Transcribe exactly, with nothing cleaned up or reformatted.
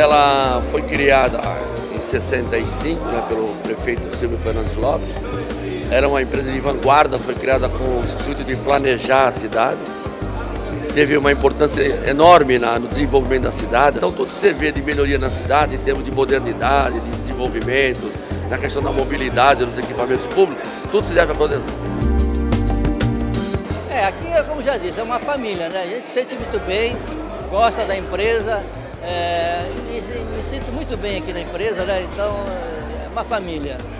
ela foi criada em sessenta e cinco, né, pelo prefeito Silvio Fernandes Lopes. Era uma empresa de vanguarda, foi criada com o intuito de planejar a cidade. Teve uma importância enorme na, no desenvolvimento da cidade. Então tudo que você vê de melhoria na cidade, em termos de modernidade, de desenvolvimento, na questão da mobilidade, dos equipamentos públicos, tudo se deve à proteção. É, aqui, como já disse, é uma família, né? A gente se sente muito bem, gosta da empresa, é, e me sinto muito bem aqui na empresa, né? Então é uma família.